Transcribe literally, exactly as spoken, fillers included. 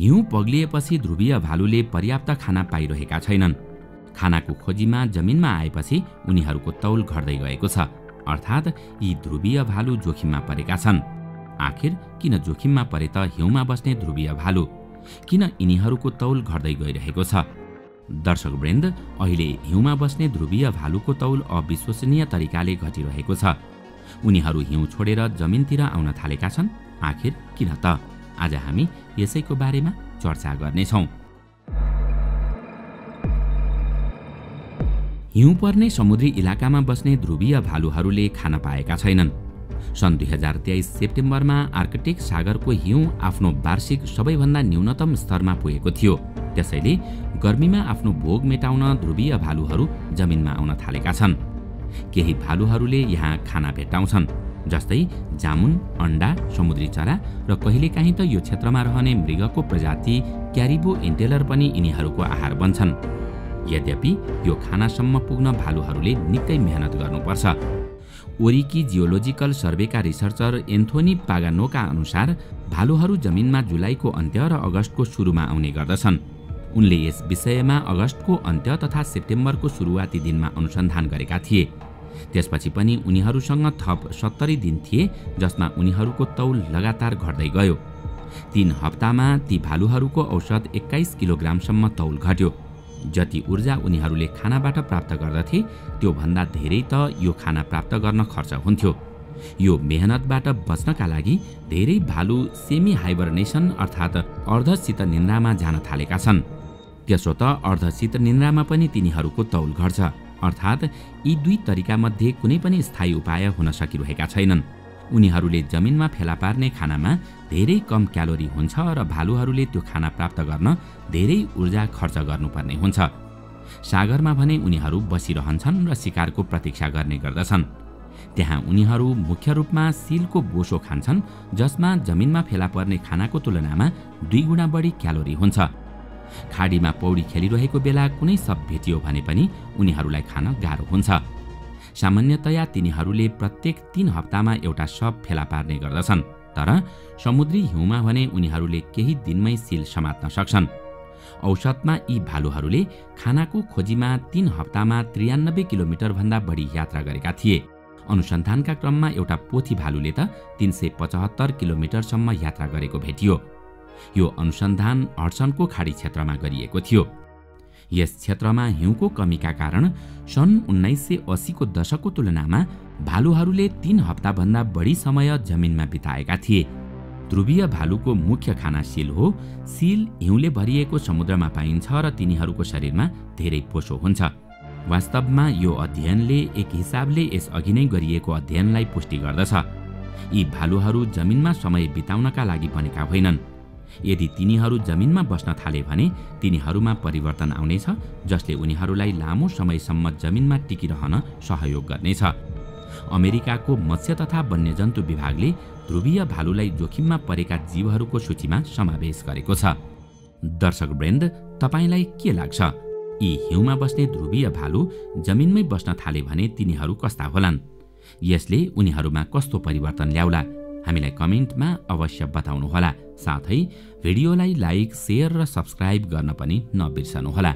हिउँ पग्लिएपछि ध्रुवीय भालुले पर्याप्त खाना पाइरहेका छैनन्। खानाको खोजीमा जमिनमा आएपछि उनीहरूको तौल घट्दै गएको छ। अर्थात् यी ध्रुवीय भालु जोखिममा परेका छन्। आखिर किन जोखिममा परे त हिउँमा बस्ने ध्रुवीय भालु? किन यिनीहरूको तौल घट्दै गइरहेको छ? दर्शकवृन्द, अहिले हिउँमा बस्ने ध्रुवीय भालुको तौल अविश्वसनीय तरिकाले घटिरहेको छ। उनीहरू हिउँ छोडेर जमिनतिर आउन थालेका छन्। आखिर किन त? आज हामी यसैको बारेमा चर्चा गर्नेछौं। हिउँ पर्ने समुद्री इलाकामा बस्ने ध्रुवीय भालुहरूले खाना पाएका छैनन्। सन् दुई हजार तेईस सेप्टेम्बरमा आर्कटिक सागरको हिउँ आफ्नो वार्षिक सबैभन्दा न्यूनतम स्तरमा पुगेको थियो। त्यसैले गर्मीमा आफ्नो भोग मेटाउन ध्रुवीय भालुहरू जमिनमा आउन थालेका छन्। केही भालुहरूले यहाँ खाना भेट्टाउँछन्, जस्तै जामुन, अन्डा, समुद्री चरा र कहिलेकाहीँ त यो क्षेत्रमा रहने मृगको प्रजाति क्यारिबो एन्टेलर पनि यिनीहरूको आहार बन्छन्। यद्यपि यो खानासम्म पुग्न भालुहरूले निकै मेहनत गर्नुपर्छ। ओरिकी जियोलोजिकल सर्वेका रिसर्चर एन्थोनी पागानोका अनुसार भालुहरू जमिनमा जुलाईको अन्त्य र अगस्तको सुरुमा आउने गर्दछन्। उनले यस विषयमा अगस्तको अन्त्य तथा सेप्टेम्बरको सुरुवाती दिनमा अनुसन्धान गरेका थिए। त्यसपछि पनि उनीहरूसँग थप सत्तरी दिन थिए जसमा उनीहरूको तौल लगातार घट्दै गयो। तीन हप्तामा ती भालुहरूको औसत एक्काइस किलोग्रामसम्म तौल घट्यो। जति ऊर्जा उनीहरूले खानाबाट प्राप्त गर्दथे त्योभन्दा धेरै त यो खाना प्राप्त गर्न खर्च हुन्थ्यो। यो मेहनतबाट बच्नका लागि धेरै भालु सेमी हाइबरनेसन अर्थात् अर्धशीत निन्द्रामा जान थालेका छन्। त्यसो त अर्धशीत निन्द्रामा पनि तिनीहरूको तौल घट्छ। अर्थात् यी दुई तरिकामध्ये कुनै पनि स्थायी उपाय हुन सकिरहेका छैनन्। उनीहरूले जमिनमा फेला पार्ने खानामा धेरै कम क्यालोरी हुन्छ र भालुहरूले त्यो खाना प्राप्त गर्न धेरै ऊर्जा खर्च गर्नुपर्ने हुन्छ। सागरमा भने उनीहरू बसिरहन्छन् र शिकारको प्रतीक्षा गर्ने गर्दछन्। त्यहाँ उनीहरू मुख्य रूपमा सिलको बोसो खान्छन्, जसमा जमिनमा फेला पर्ने खानाको तुलनामा दुई गुणा बढी क्यालोरी हुन्छ। खाडीमा पौडी खेलिरहेको बेला कुनै सब भेटियो भने पनि उनीहरूलाई खान गाह्रो हुन्छ। सामान्यतया तिनीहरूले प्रत्येक तीन हप्तामा एउटा सब फेला पार्ने गर्दछन्, तर समुद्री हिउँमा भने उनीहरूले केही दिनमै सिल समात्न सक्छन्। औसतमा यी भालुहरूले खानाको खोजीमा तीन हप्तामा त्रियानब्बे किलोमिटरभन्दा बढी यात्रा गरेका थिए। अनुसन्धानका क्रममा एउटा पोथी भालुले त तीन सय पचहत्तर किलोमिटरसम्म यात्रा गरेको भेटियो। यो अनुसन्धान हड्सनको खाडी क्षेत्रमा गरिएको थियो। यस क्षेत्रमा हिउँको कमीका कारण सन् उन्नाइस सय अस्सीको दशकको तुलनामा भालुहरूले तीन हप्ताभन्दा बढी समय जमिनमा बिताएका थिए। ध्रुवीय भालुको मुख्य खाना सिल हो। सिल हिउँले भरिएको समुद्रमा पाइन्छ र तिनीहरूको शरीरमा धेरै पोसो हुन्छ। वास्तवमा यो अध्ययनले एक हिसाबले यसअघि नै गरिएको अध्ययनलाई पुष्टि गर्दछ। यी भालुहरू जमिनमा समय बिताउनका लागि बनेका होइनन्। यदि तिनीहरू जमिनमा बस्न थाले भने तिनीहरूमा परिवर्तन आउनेछ, जसले उनीहरूलाई लामो समयसम्म जमिनमा टिकिरहन सहयोग गर्नेछ। अमेरिकाको मत्स्य तथा वन्यजन्तु विभागले ध्रुवीय भालुलाई जोखिममा परेका जीवहरूको सूचीमा समावेश गरेको छ। दर्शकवृन्द, तपाईलाई के लाग्छ? यी हिउँमा बस्ने ध्रुवीय भालु जमिनमै बस्न थाले भने तिनीहरू कस्ता होलान्? यसले उनीहरूमा कस्तो परिवर्तन ल्याउला? हामीलाई कमेन्टमा अवश्य बताउनुहोला। साथै भिडियोलाई लाइक, सेयर र सब्स्क्राइब गर्न पनि नबिर्सनुहोला।